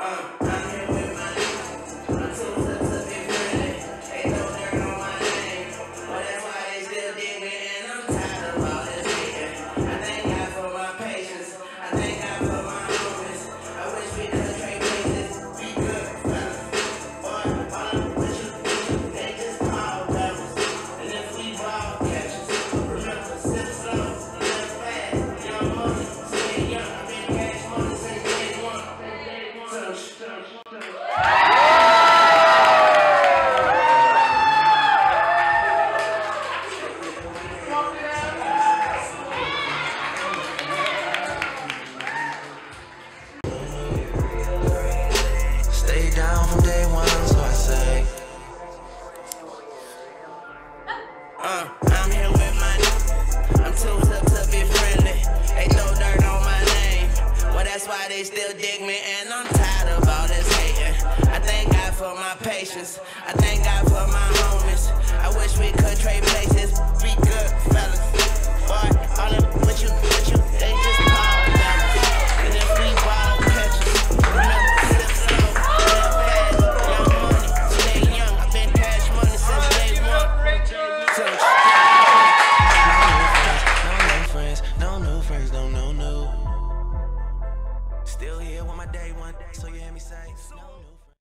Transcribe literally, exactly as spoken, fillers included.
I thank God for my homies. I wish we could trade places. Be good fellas. Boy, all of what you, what you, they just call fellas. And if we wild catches, remember, sip slow, live fast, young money, stay young. I've been cash money since day one. No new friends, no new friends, no no new. Still here with my day one, so you hear me say, no new.